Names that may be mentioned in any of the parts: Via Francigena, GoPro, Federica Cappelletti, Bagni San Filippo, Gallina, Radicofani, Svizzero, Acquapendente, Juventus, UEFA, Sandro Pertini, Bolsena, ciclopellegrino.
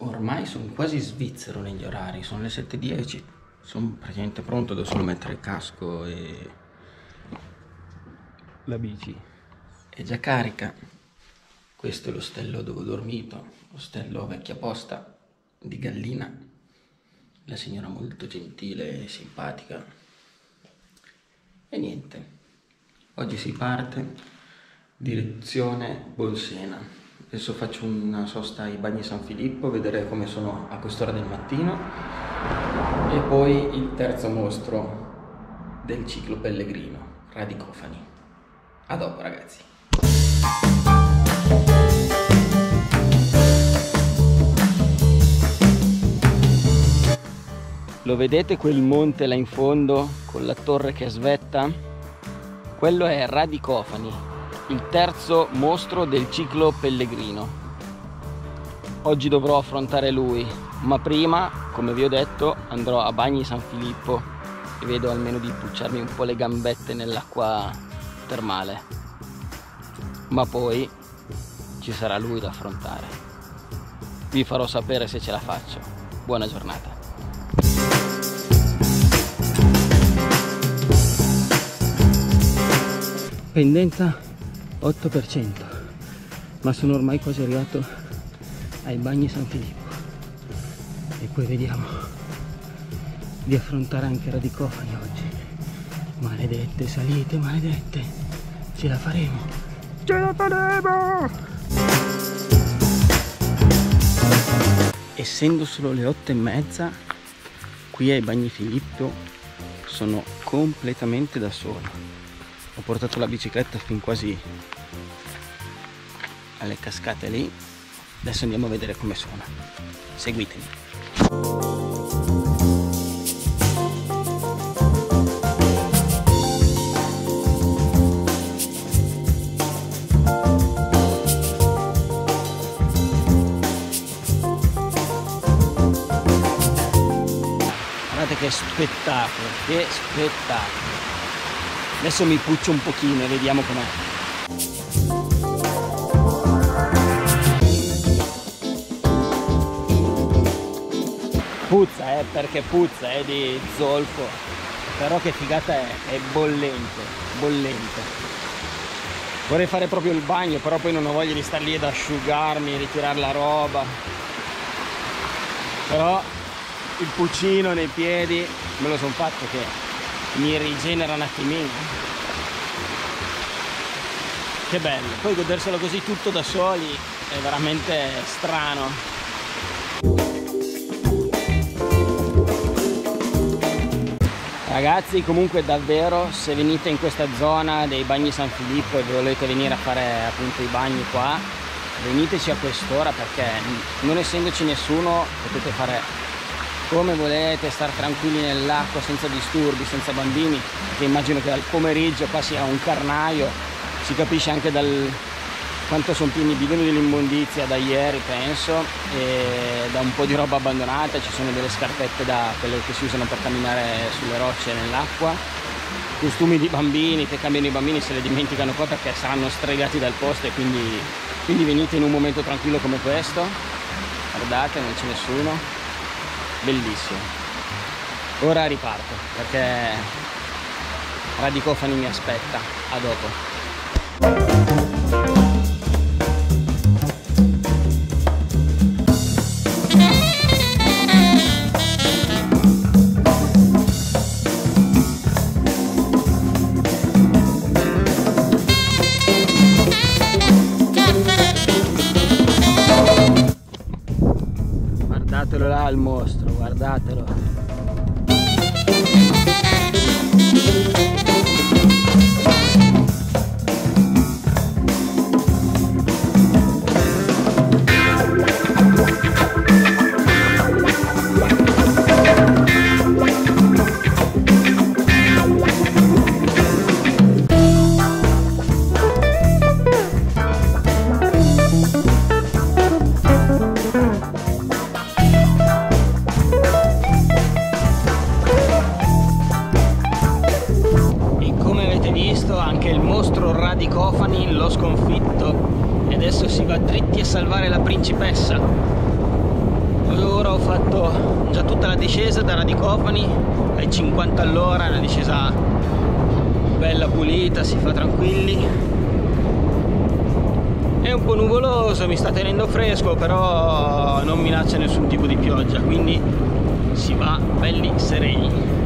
Ormai sono quasi svizzero negli orari, sono le 7:10, sono praticamente pronto, devo solo mettere il casco e la bici. È già carica. Questo è l'ostello dove ho dormito, l'ostello vecchia posta di Gallina. La signora molto gentile e simpatica. E niente, oggi si parte direzione Bolsena. Adesso faccio una sosta ai Bagni San Filippo, vedere come sono a quest'ora del mattino, e poi il terzo mostro del ciclo pellegrino, Radicofani. A dopo ragazzi. Lo vedete quel monte là in fondo con la torre che svetta? Quello è Radicofani, il terzo mostro del ciclo pellegrino. Oggi dovrò affrontare lui, ma prima, come vi ho detto, andrò a Bagni San Filippo e vedo almeno di pucciarmi un po' le gambette nell'acqua termale. Ma poi ci sarà lui da affrontare. Vi farò sapere se ce la faccio. Buona giornata. Pendenza 8%, ma sono ormai quasi arrivato ai Bagni San Filippo e poi vediamo di affrontare anche Radicofani oggi. Maledette salite, maledette, ce la faremo, ce la faremo! Essendo solo le 8:30, qui ai Bagni Filippo sono completamente da solo. Ho portato la bicicletta fin quasi alle cascate lì. Adesso andiamo a vedere come suona. Seguitemi. Guardate che spettacolo, che spettacolo. Adesso mi puccio un pochino e vediamo com'è. Puzza, perché puzza, di zolfo. Però che figata è bollente, bollente. Vorrei fare proprio il bagno, però poi non ho voglia di star lì ad asciugarmi, ritirare la roba. Però il puccino nei piedi me lo sono fatto che mi rigenera un attimino. Che bello, poi goderselo così tutto da soli è veramente strano. Ragazzi, comunque davvero, se venite in questa zona dei Bagni San Filippo e volete venire a fare appunto i bagni qua, veniteci a quest'ora, perché non essendoci nessuno potete fare come volete, star tranquilli nell'acqua senza disturbi, senza bambini, perché immagino che dal pomeriggio qua sia un carnaio. Si capisce anche dal quanto sono pieni i bidoni dell'immondizia da ieri, penso, e da un po' di roba abbandonata. Ci sono delle scarpette, da quelle che si usano per camminare sulle rocce nell'acqua, costumi di bambini che cambiano, i bambini se le dimenticano qua perché saranno stregati dal posto, e quindi venite in un momento tranquillo come questo. Guardate, non c'è nessuno. Bellissimo. Ora riparto perché Radicofani mi aspetta. A dopo. Guardatelo là il mostro, guardatelo. Radicofani l'ho sconfitto e adesso si va dritti a salvare la principessa. Allora ho fatto già tutta la discesa da Radicofani ai 50 all'ora, una discesa bella pulita, si fa tranquilli. È un po' nuvoloso, mi sta tenendo fresco, però non minaccia nessun tipo di pioggia, quindi si va belli sereni.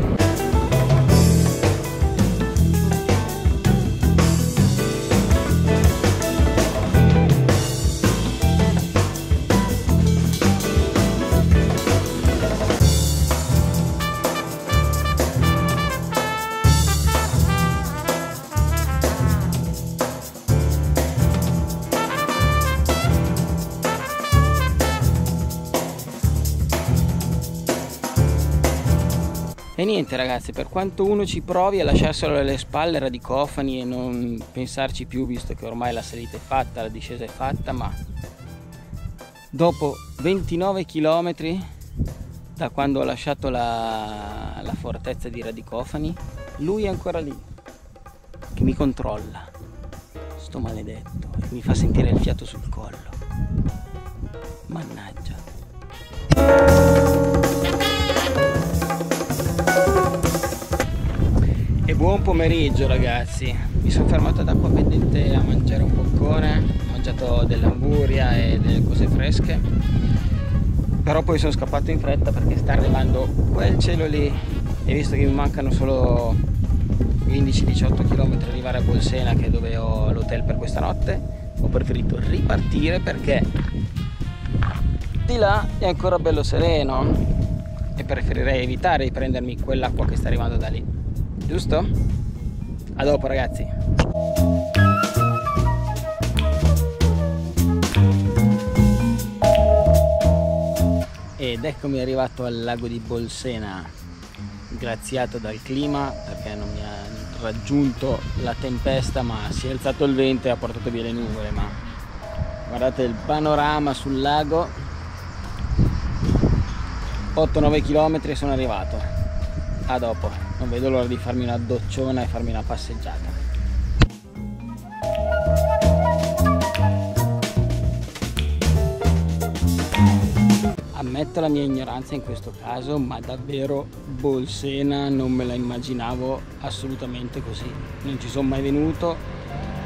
E niente ragazzi, per quanto uno ci provi a lasciarselo alle spalle Radicofani e non pensarci più, visto che ormai la salita è fatta, la discesa è fatta, ma dopo 29 km da quando ho lasciato la fortezza di Radicofani, lui è ancora lì che mi controlla, sto maledetto, e mi fa sentire il fiato sul collo, mannaggia. Buon pomeriggio ragazzi, mi sono fermato ad Acquapendente a mangiare un boccone, ho mangiato dell'anguria e delle cose fresche, però poi sono scappato in fretta perché sta arrivando quel cielo lì e visto che mi mancano solo 15-18 km per arrivare a Bolsena, che è dove ho l'hotel per questa notte, ho preferito ripartire perché di là è ancora bello sereno e preferirei evitare di prendermi quell'acqua che sta arrivando da lì. Giusto? A dopo ragazzi. Ed eccomi arrivato al lago di Bolsena, graziato dal clima perché non mi ha raggiunto la tempesta, ma si è alzato il vento e ha portato via le nuvole, ma guardate il panorama sul lago. 8-9 km e sono arrivato. A dopo. Non vedo l'ora di farmi una docciona e farmi una passeggiata. Ammetto la mia ignoranza in questo caso, ma davvero Bolsena non me la immaginavo assolutamente così. Non ci sono mai venuto,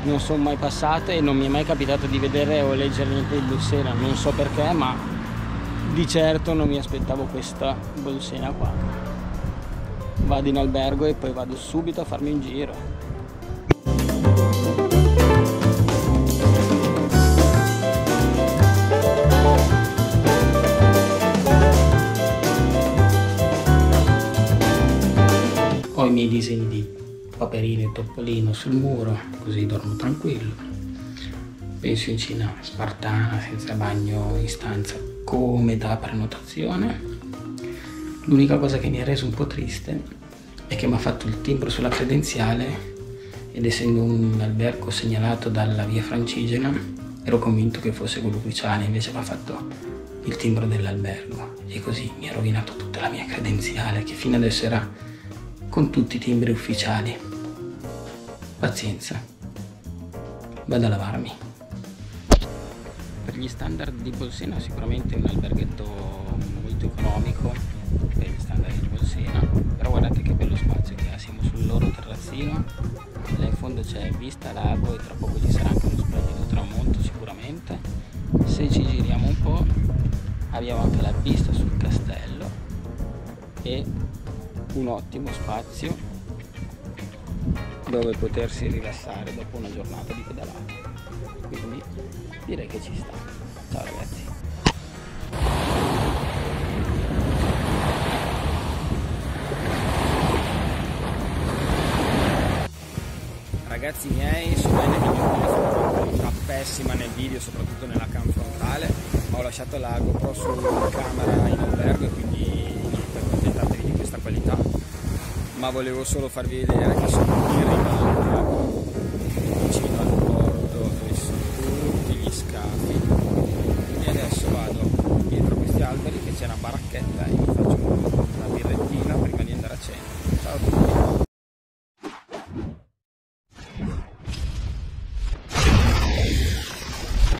non sono mai passato e non mi è mai capitato di vedere o leggere niente di Bolsena. Non so perché, ma di certo non mi aspettavo questa Bolsena qua. Vado in albergo e poi vado subito a farmi un giro. Ho i miei disegni di Paperino e Topolino sul muro, così dormo tranquillo. Penso in cena spartana, senza bagno in stanza, come da prenotazione. L'unica cosa che mi ha reso un po' triste è che mi ha fatto il timbro sulla credenziale ed essendo un albergo segnalato dalla Via Francigena ero convinto che fosse quello ufficiale, invece mi ha fatto il timbro dell'albergo e così mi ha rovinato tutta la mia credenziale che fino adesso era con tutti i timbri ufficiali. Pazienza, vado a lavarmi. Per gli standard di Bolsena sicuramente è un alberghetto molto economico per gli standard di Bolsena, però guardate che bello spazio che ha, siamo sul loro terrazzino, là in fondo c'è vista lago e tra poco ci sarà anche uno splendido tramonto sicuramente. Se ci giriamo un po' abbiamo anche la vista sul castello e un ottimo spazio dove potersi rilassare dopo una giornata di pedalata, quindi direi che ci sta. Ciao ragazzi. Ragazzi miei, so bene che la qualità pessima nel video, soprattutto nella cam frontale, ho lasciato la GoPro sulla camera in albergo e quindi niente, accontentatevi di questa qualità, ma volevo solo farvi vedere che sono in ritardo.